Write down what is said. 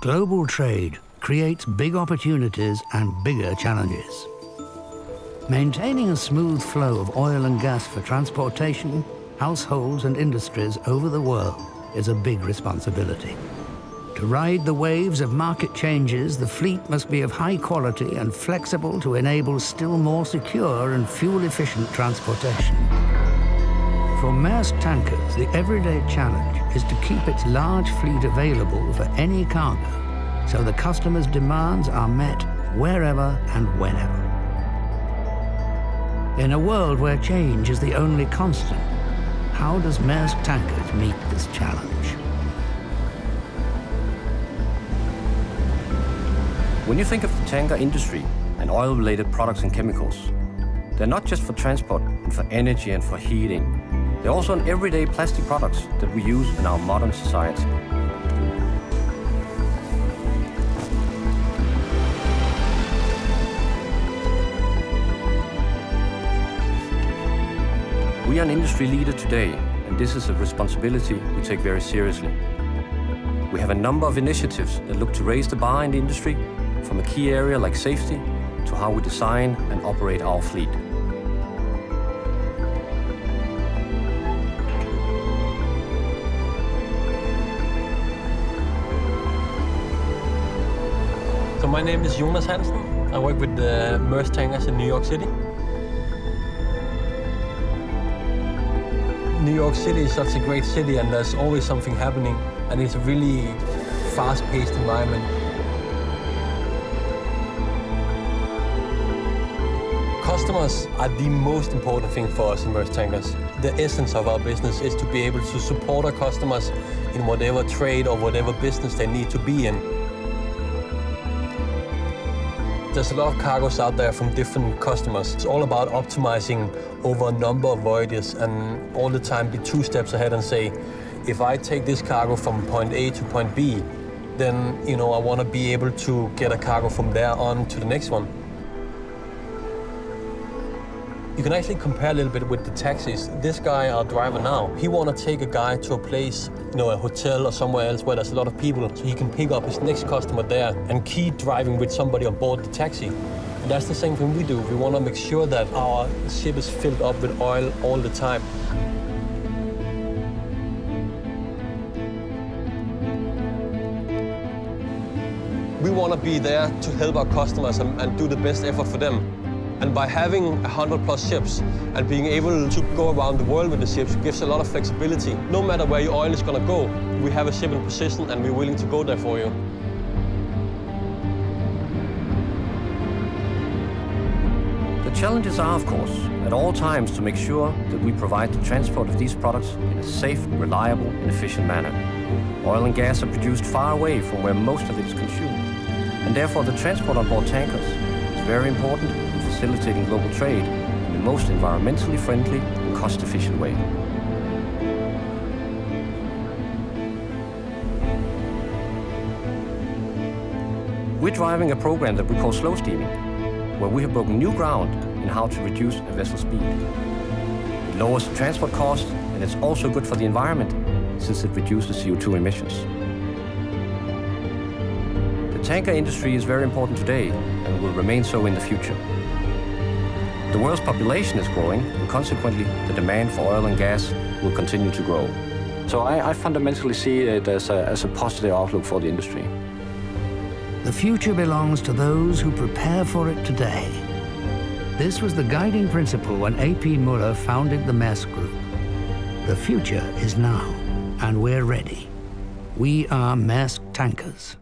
global trade creates big opportunities and bigger challenges. Maintaining a smooth flow of oil and gas for transportation, households and industries over the world is a big responsibility. To ride the waves of market changes, the fleet must be of high quality and flexible to enable still more secure and fuel-efficient transportation. For Maersk Tankers, the everyday challenge is to keep its large fleet available for any cargo, so the customer's demands are met wherever and whenever. In a world where change is the only constant, how does Maersk Tankers meet this challenge? When you think of the tanker industry and oil-related products and chemicals, they're not just for transport, but for energy and for heating. They're also an everyday plastic products that we use in our modern society. We are an industry leader today, and this is a responsibility we take very seriously. We have a number of initiatives that look to raise the bar in the industry, from a key area like safety to how we design and operate our fleet. So my name is Jonas Hansen. I work with the Maersk Tankers in New York City. New York City is such a great city, and there's always something happening, and it's a really fast-paced environment. Customers are the most important thing for us in Maersk Tankers. The essence of our business is to be able to support our customers in whatever trade or whatever business they need to be in. There's a lot of cargoes out there from different customers. It's all about optimizing over a number of voyages and all the time be two steps ahead and say, if I take this cargo from point A to point B, then I want to be able to get a cargo from there on to the next one. You can actually compare a little bit with the taxis. This guy, our driver now, he want to take a guy to a place, a hotel or somewhere else where there's a lot of people, so he can pick up his next customer there and keep driving with somebody on board the taxi. And that's the same thing we do. We want to make sure that our ship is filled up with oil all the time. We want to be there to help our customers and do the best effort for them. And by having 100+ ships and being able to go around the world with the ships gives a lot of flexibility. No matter where your oil is going to go, we have a ship in position and we're willing to go there for you. The challenges are, of course, at all times to make sure that we provide the transport of these products in a safe, reliable and efficient manner. Oil and gas are produced far away from where most of it is consumed, and therefore the transport on board tankers is very important facilitating global trade in the most environmentally friendly and cost-efficient way. We're driving a program that we call slow steaming, where we have broken new ground in how to reduce a vessel's speed. It lowers the transport cost, and it's also good for the environment, since it reduces CO2 emissions. The tanker industry is very important today, and will remain so in the future. The world's population is growing, and consequently, the demand for oil and gas will continue to grow. So I fundamentally see it as a positive outlook for the industry. The future belongs to those who prepare for it today. This was the guiding principle when A.P. Moller founded the Maersk Group. The future is now, and we're ready. We are Maersk Tankers.